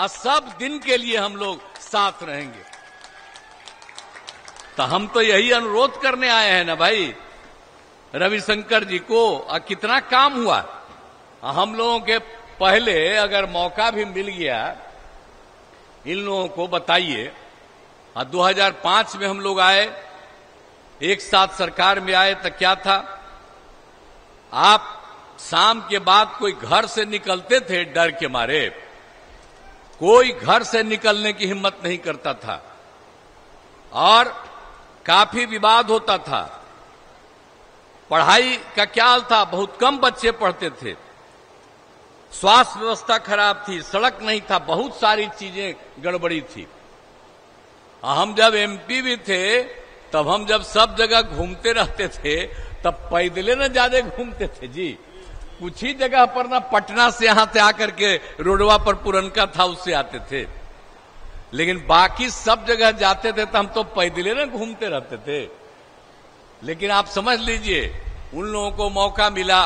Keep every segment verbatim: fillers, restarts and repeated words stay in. और सब दिन के लिए हम लोग साथ रहेंगे। तो हम तो यही अनुरोध करने आए हैं ना भाई रविशंकर जी को, आ कितना काम हुआ। हम लोगों के पहले अगर मौका भी मिल गया इन लोगों को बताइए। आ दो हज़ार पाँच में हम लोग आए, एक साथ सरकार में आए, तो क्या था, आप शाम के बाद कोई घर से निकलते थे डर के मारे, कोई घर से निकलने की हिम्मत नहीं करता था और काफी विवाद होता था। पढ़ाई का क्या हाल था, बहुत कम बच्चे पढ़ते थे, स्वास्थ्य व्यवस्था खराब थी, सड़क नहीं था, बहुत सारी चीजें गड़बड़ी थी। हम जब एमपी भी थे तब हम जब सब जगह घूमते रहते थे तब पैदले न ज्यादा घूमते थे जी। कुछ ही जगह पर ना, पटना से यहां से आकर के रोडवा पर पुरनका था उससे आते थे, लेकिन बाकी सब जगह जाते थे तो हम तो पैदले ना घूमते रहते थे। लेकिन आप समझ लीजिए उन लोगों को मौका मिला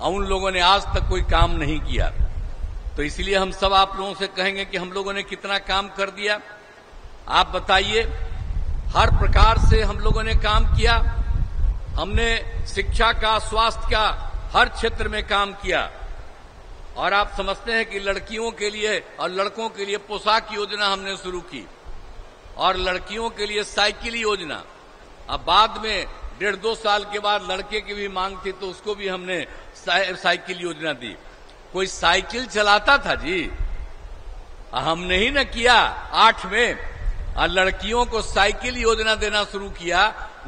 और उन लोगों ने आज तक कोई काम नहीं किया। तो इसलिए हम सब आप लोगों से कहेंगे कि हम लोगों ने कितना काम कर दिया आप बताइए। हर प्रकार से हम लोगों ने काम किया, हमने शिक्षा का, स्वास्थ्य का, हर क्षेत्र में काम किया। और आप समझते हैं कि लड़कियों के लिए और लड़कों के लिए पोशाक योजना हमने शुरू की और लड़कियों के लिए साइकिल योजना। अब बाद में डेढ़ दो साल के बाद लड़के की भी मांग थी तो उसको भी हमने साइकिल योजना दी। कोई साइकिल चलाता था जी, हमने ही न किया आठ में, और लड़कियों को साइकिल योजना देना शुरू किया।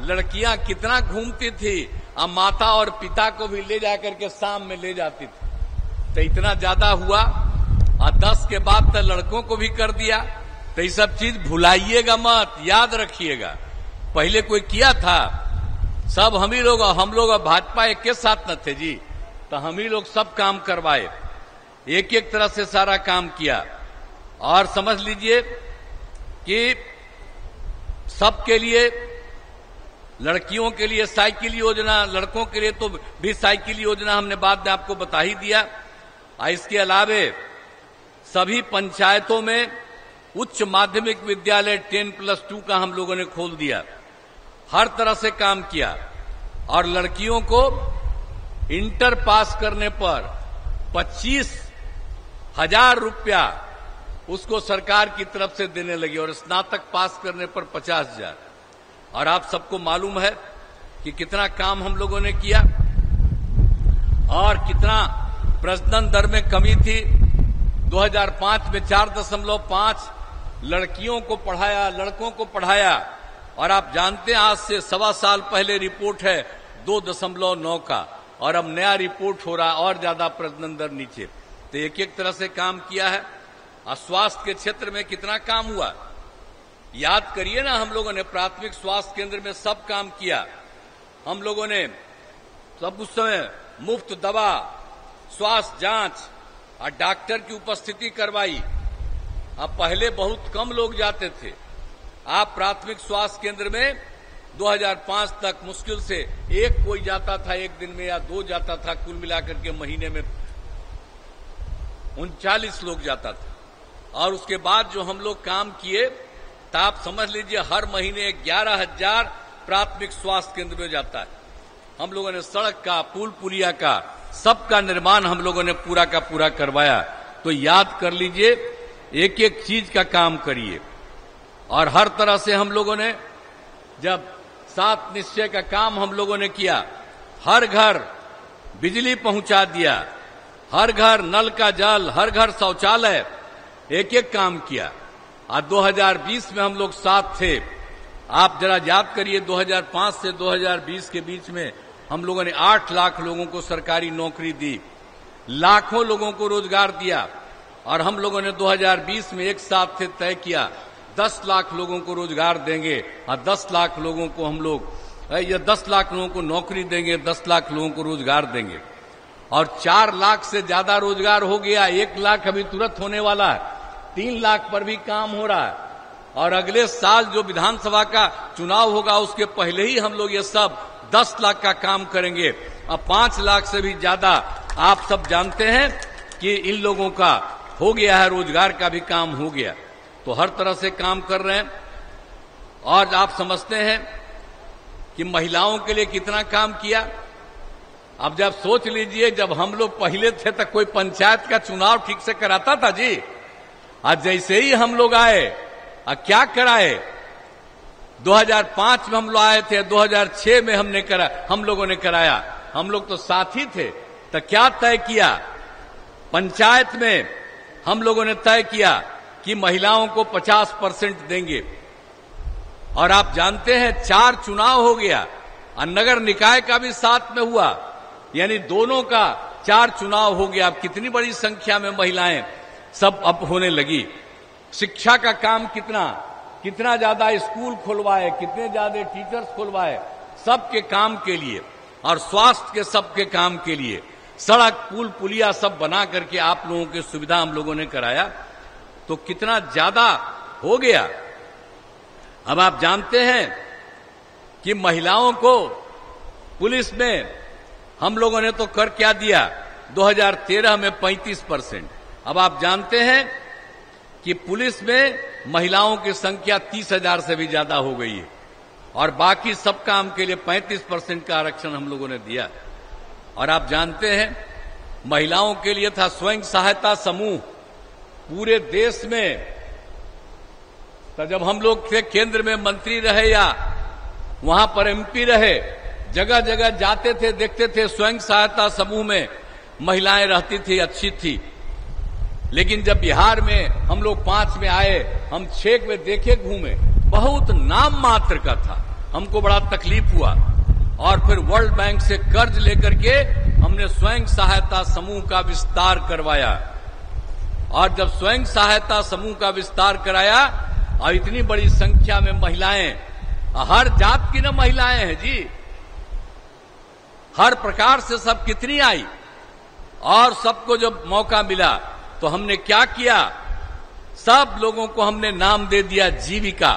लड़कियां कितना घूमती थी, अब माता और पिता को भी ले जाकर के शाम में ले जाती थी। तो इतना ज्यादा हुआ। और दस के बाद तो लड़कों को भी कर दिया। तो ये सब चीज भुलाइएगा मत, याद रखिएगा पहले कोई किया था। सब हम ही लोग, हम लोग और भाजपा एक के साथ न थे जी, तो हम ही लोग सब काम करवाए, एक एक तरह से सारा काम किया। और समझ लीजिए कि सबके लिए, लड़कियों के लिए साइकिल योजना, लड़कों के लिए तो भी साइकिल योजना हमने बाद में आपको बता ही दिया। और इसके अलावे सभी पंचायतों में उच्च माध्यमिक विद्यालय टेन प्लस टू का हम लोगों ने खोल दिया। हर तरह से काम किया। और लड़कियों को इंटर पास करने पर पच्चीस हजार रुपया उसको सरकार की तरफ से देने लगी और स्नातक पास करने पर पचास हजार। और आप सबको मालूम है कि कितना काम हम लोगों ने किया और कितना प्रजनन दर में कमी थी। दो हज़ार पाँच में चार दशमलव पाँच, लड़कियों को पढ़ाया, लड़कों को पढ़ाया। और आप जानते हैं आज से सवा साल पहले रिपोर्ट है दो दशमलव नौ का, और अब नया रिपोर्ट हो रहा और ज्यादा प्रजनन दर नीचे। तो एक एक तरह से काम किया है। और स्वास्थ्य के क्षेत्र में कितना काम हुआ याद करिए ना, हम लोगों ने प्राथमिक स्वास्थ्य केंद्र में सब काम किया। हम लोगों ने सब उस समय मुफ्त दवा, स्वास्थ्य जांच और डॉक्टर की उपस्थिति करवाई। अब पहले बहुत कम लोग जाते थे। आप प्राथमिक स्वास्थ्य केंद्र में दो हज़ार पाँच तक मुश्किल से एक कोई जाता था एक दिन में, या दो जाता था, कुल मिलाकर के महीने में उनचालीस लोग जाता था। और उसके बाद जो हम लोग काम किए, तो आप समझ लीजिए हर महीने ग्यारह हजार प्राथमिक स्वास्थ्य केंद्र में जाता है। हम लोगों ने सड़क का, पुल पुलिया का, सबका निर्माण हम लोगों ने पूरा का पूरा करवाया। तो याद कर लीजिए, एक एक चीज का काम करिए। और हर तरह से हम लोगों ने, जब सात निश्चय का काम हम लोगों ने किया, हर घर बिजली पहुंचा दिया, हर घर नल का जल, हर घर शौचालय, एक एक काम किया। और दो हज़ार बीस में हम लोग साथ थे। आप जरा याद करिए दो हज़ार पाँच से दो हज़ार बीस के बीच में हम लोगों ने आठ लाख लोगों को सरकारी नौकरी दी, लाखों लोगों को रोजगार दिया। और हम लोगों ने दो हज़ार बीस में एक साथ थे, तय किया दस लाख लोगों को रोजगार देंगे और दस लाख लोगों को हम लोग या दस लाख लोगों को नौकरी देंगे, दस लाख लोगों को रोजगार देंगे। और चार लाख से ज्यादा रोजगार हो गया, एक लाख अभी तुरंत होने वाला है, तीन लाख पर भी काम हो रहा है। और अगले साल जो विधानसभा का चुनाव होगा उसके पहले ही हम लोग ये सब दस लाख का काम करेंगे। अब पांच लाख से भी ज्यादा, आप सब जानते हैं कि इन लोगों का हो गया है, रोजगार का भी काम हो गया, तो हर तरह से काम कर रहे हैं। और आप समझते हैं कि महिलाओं के लिए कितना काम किया। अब जब सोच लीजिए, जब हम लोग पहले थे तक कोई पंचायत का चुनाव ठीक से कराता था जी, आज जैसे ही हम लोग आए और क्या कराए, दो हज़ार पाँच में हम लोग आए थे, दो हज़ार छह में हमने करा हम लोगों ने कराया, हम लोग तो साथी थे, तो क्या तय किया पंचायत में, हम लोगों ने तय किया कि महिलाओं को पचास परसेंट देंगे। और आप जानते हैं चार चुनाव हो गया और नगर निकाय का भी साथ में हुआ, यानी दोनों का चार चुनाव हो गया। अब कितनी बड़ी संख्या में महिलाएं सब अब होने लगी। शिक्षा का काम कितना कितना ज्यादा स्कूल खुलवाए, कितने ज्यादा टीचर्स खुलवाए, सबके काम के लिए, और स्वास्थ्य के सबके काम के लिए, सड़क पुल पुलिया सब बना करके आप लोगों की सुविधा हम लोगों ने कराया, तो कितना ज्यादा हो गया। अब आप जानते हैं कि महिलाओं को पुलिस में हम लोगों ने तो कर क्या दिया, दो हज़ार तेरह में पैंतीस परसेंट। अब आप जानते हैं कि पुलिस में महिलाओं की संख्या तीस हज़ार से भी ज्यादा हो गई है, और बाकी सब काम के लिए पैंतीस परसेंट का आरक्षण हम लोगों ने दिया। और आप जानते हैं महिलाओं के लिए था स्वयं सहायता समूह पूरे देश में, तो जब हम लोग थे केंद्र में मंत्री रहे या वहां पर एमपी रहे, जगह जगह जाते थे, देखते थे स्वयं सहायता समूह में महिलाएं रहती थी, अच्छी थी। लेकिन जब बिहार में हम लोग पांच में आए, हम छह में देखे घूमे, बहुत नाम मात्र का था, हमको बड़ा तकलीफ हुआ। और फिर वर्ल्ड बैंक से कर्ज लेकर के हमने स्वयं सहायता समूह का विस्तार करवाया। और जब स्वयं सहायता समूह का विस्तार कराया और इतनी बड़ी संख्या में महिलाएं, हर जात की न महिलाएं हैं जी, हर प्रकार से सब कितनी आई, और सबको जब मौका मिला तो हमने क्या किया, सब लोगों को हमने नाम दे दिया जीविका।